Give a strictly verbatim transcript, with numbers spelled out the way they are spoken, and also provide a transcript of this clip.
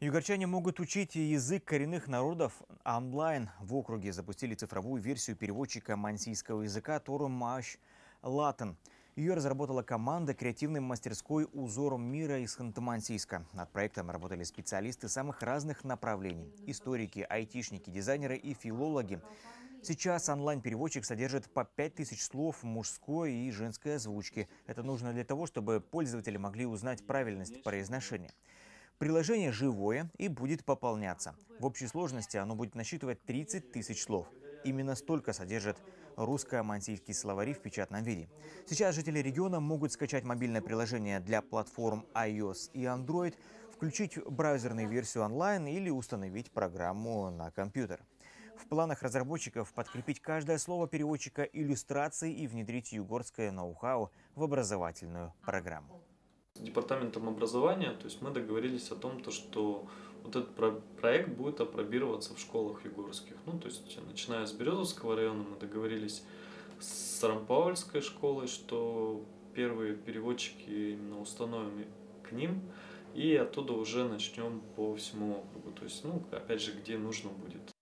Югорчане могут учить язык коренных народов онлайн. В округе запустили цифровую версию переводчика мансийского языка «Торум ащ латын». Ее разработала команда креативной мастерской «Узор Мира» из Ханты-Мансийска. Над проектом работали специалисты самых разных направлений – историки, айтишники, дизайнеры и филологи. Сейчас онлайн-переводчик содержит по пять тысяч слов мужской и женской озвучки. Это нужно для того, чтобы пользователи могли узнать правильность произношения. Приложение живое и будет пополняться. В общей сложности оно будет насчитывать тридцать тысяч слов. Именно столько содержит русско-мансийский словари в печатном виде. Сейчас жители региона могут скачать мобильное приложение для платформ iOS и Android, включить браузерную версию онлайн или установить программу на компьютер. В планах разработчиков подкрепить каждое слово переводчика иллюстрацией и внедрить югорское ноу-хау в образовательную программу. С департаментом образования, то есть мы договорились о том, то, что вот этот проект будет апробироваться в школах югорских. Ну, то есть, начиная с Березовского района, мы договорились с Сарампаульской школой, что первые переводчики именно установим к ним, и оттуда уже начнем по всему округу. То есть, ну, опять же, где нужно будет.